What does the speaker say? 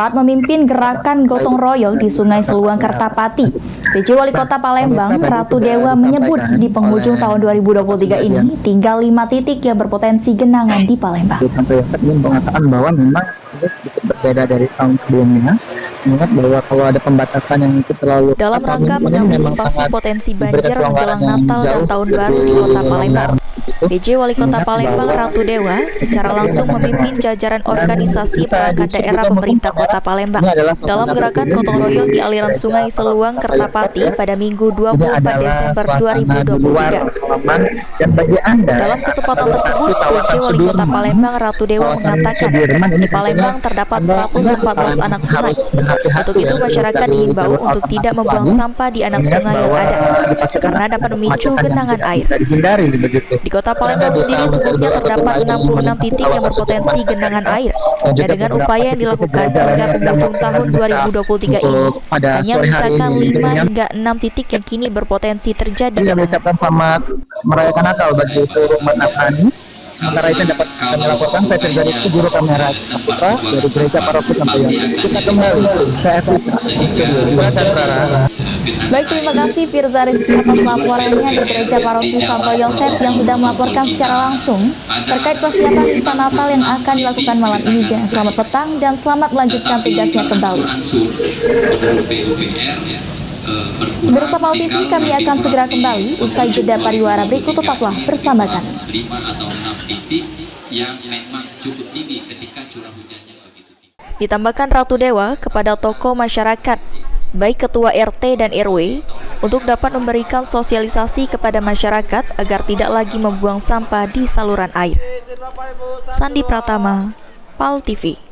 saat memimpin gerakan gotong royong di Sungai Seluang Kertapati. PJ Wali Kota Palembang, Ratu Dewa menyebut di penghujung tahun 2023 ini tinggal 5 titik yang berpotensi genangan di Palembang. Ingin mengatakan bahwa memang berbeda dari tahun sebelumnya. Ingat bahwa kalau ada pembatasan yang itu terlalu. Dalam rangka mengantisipasi potensi banjir menjelang Natal dan Tahun Baru di Kota Palembang, PJ Wali Kota Palembang Ratu Dewa secara langsung memimpin jajaran organisasi perangkat daerah pemerintah Kota Palembang dalam gerakan gotong royong di aliran Sungai Seluang Kertapati pada Minggu 24 Desember 2023. Dalam kesempatan tersebut, PJ Wali Kota Palembang Ratu Dewa mengatakan di Palembang terdapat 114 anak sungai. Untuk itu masyarakat diimbau untuk tidak membuang sampah di anak sungai yang ada karena dapat memicu genangan air. Di Kota Palembang sendiri sebelumnya terdapat 66 titik yang berpotensi genangan air. Dan dengan upaya yang dilakukan hingga penghujung tahun 2023 ini hanya misalkan 5 hingga 6 titik yang kini berpotensi terjadi genangan. Selamat merayakan Natal bagi seluruh umat Nasrani. Sementara itu dapat kami laporkan, saya Firza Rizky, Guru Kamera Putra dari Gereja Parosu Sampai Yosef. Kita kembali, saya Firza. Baik, terima kasih Firza Rizky atas laporannya di Gereja Parosu Sampai Yosef yang sudah melaporkan secara langsung terkait persiapan misa Natal yang akan dilakukan malam ini. Selamat petang dan selamat melanjutkan tugasnya kembali. Bersama TV kami akan segera kembali usai jeda pariwara berikut, tetaplah bersama kami. 5 atau 6 titik yang memang cukup tinggi ketika curah hujannya begitu tinggi. Ditambahkan Ratu Dewa kepada tokoh masyarakat, baik ketua RT dan RW, untuk dapat memberikan sosialisasi kepada masyarakat agar tidak lagi membuang sampah di saluran air. Sandi Pratama, Pal TV.